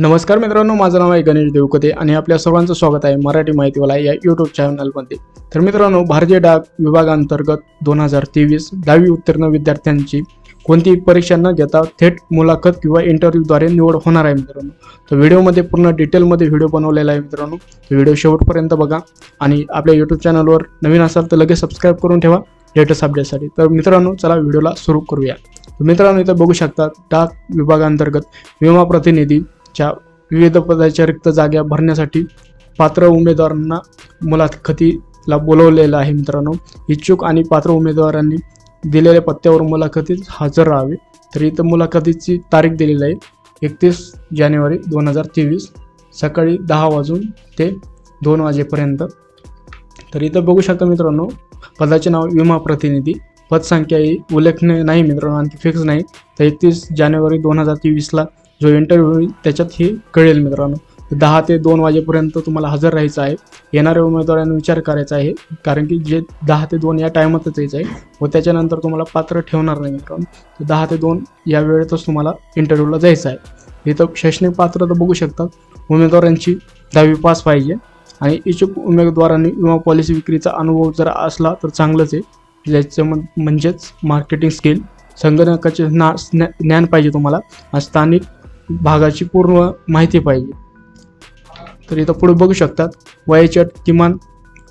नमस्कार मित्रांनो, माझं नाव आहे गणेश देवकते आणि आपल्या सर्वांचं स्वागत आहे मराठी माहिती वाला या यूट्यूब चॅनलमध्ये। तर मित्रांनो, भारतीय डाक विभागांतर्गत 2023 दहावी उत्तीर्ण विद्यार्थ्यांची कोणतीही परीक्षा न घेता थेट मुलाखत किंवा इंटरव्ह्यूद्वारे निवड होणार आहे मित्रांनो। तर व्हिडिओमध्ये पूर्ण डिटेलमध्ये व्हिडिओ बनवलेला आहे मित्रांनो, व्हिडिओ शेवटपर्यंत बघा आणि आपल्या यूट्यूब चॅनलवर नवीन असाल तर लगेच सबस्क्राईब करून ठेवा लेटेस्ट अपडेटसाठी। तर मित्रांनो, चला व्हिडिओला सुरू करूया। मित्रांनो, इथं बघू शकता डाक विभागांतर्गत विमा प्रतिनिधीच्या विविध पदाच्या रिक्त जागा भरण्यासाठी पात्र उमेदवारांना मुलाखतीला बोलवलेलं आहे मित्रांनो। इच्छुक आणि पात्र उमेदवारांनी दिलेल्या पत्त्यावर मुलाखतीस हजर राहावे। तर इथं मुलाखतीची तारीख दिलेली आहे 31 जानेवारी 2023 सकाळी 10 वाजून ते 2 वाजेपर्यंत। तर इथं बघू शकता मित्रांनो, पदाचे नाव विमा प्रतिनिधी, पदसंख्या ही उल्लेखनीय नाही मित्रांनो, आणखी फिक्स नाही। तर 31 जानेवारी 2023ला जो इंटरव्ह्यू त्याच्यात हे कळेल मित्रांनो। 10 ते 2 वाजेपर्यंत तुम्हाला हजर राहायचं आहे। येणाऱ्या उमेदवारांनी विचार करायचा आहे, कारण की जे 10 ते 2 या टायमातच यायचं आहे व त्याच्यानंतर तुम्हाला पात्र ठेवणार नाही मित्रांनो। 10 ते 2 या वेळेतच तुम्हाला इंटरव्ह्यूला जायचं आहे। इथं शैक्षणिक पात्रता बघू शकता, उमेदवारांची 10वी पास पाहिजे आणि इच्छुक उमेदवारांनी विमा पॉलिसी विक्रीचा अनुभव जर असला तर चांगलंच आहे। ज्याचं म्हणजेच मार्केटिंग स्किल, संगणकाचे ज्ञान पाहिजे तुम्हाला आणि स्थानिक भागाची पूर्ण माहिती पाहिजे। तर इथं पुढे बघू शकतात वयाची अट किमान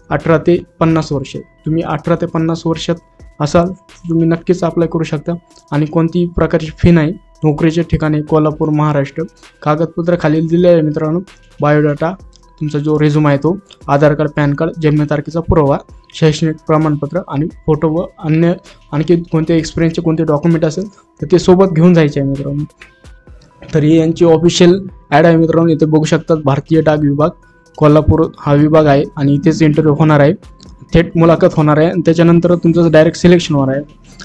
18 ते 50 वर्षे। तुम्ही 18 ते 50 वर्षात असाल तुम्ही नक्कीच अप्लाय करू शकता आणि कोणतीही प्रकारची फी नाही। नोकरीच्या ठिकाणी कोल्हापूर महाराष्ट्र। कागदपत्र खालील दिले आहे मित्रांनो, बायोडाटा, तुमचा जो रेझ्युम आहे तो, आधार कार्ड, पॅन कार्ड, जन्मतारखेचा पुरावा, शैक्षणिक प्रमाणपत्र आणि फोटो व अन्य आणखी कोणते एक्सपिरियन्सचे कोणते डॉक्युमेंट असेल तर ते सोबत घेऊन जायचे आहे मित्रांनो। तर ही यांची ऑफिशियल ॲड आहे मित्रांनो, इथे बघू शकतात भारतीय डाक विभाग कोल्हापूर हा विभाग आहे आणि इथेच इंटरव्ह्यू होणार आहे, थेट मुलाखत होणार आहे आणि त्याच्यानंतर तुमचं डायरेक्ट सिलेक्शन होणार आहे।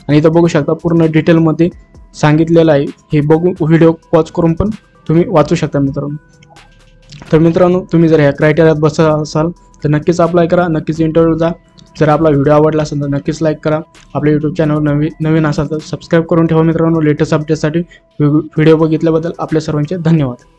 आणि इथं बघू शकता पूर्ण डिटेलमध्ये सांगितलेलं आहे, हे बघून व्हिडिओ पॉज करून पण तुम्ही वाचू शकता मित्रांनो। तर मित्रांनो, तुम्ही जर ह्या क्रायटेरियात बसत असाल तर नक्कीच अप्लाय करा, नक्कीच इंटरव्ह्यू जा। जर आपला व्हिडिओ आवडला असेल तर नक्कीच लाईक करा, आपल्या यूट्यूब चॅनल नवीन असाल तर सबस्क्राईब करून ठेवा मित्रांनो लेटेस्ट अपडेटसाठी। व्हिडिओ बघितल्याबद्दल आपल्या सर्वांचे धन्यवाद।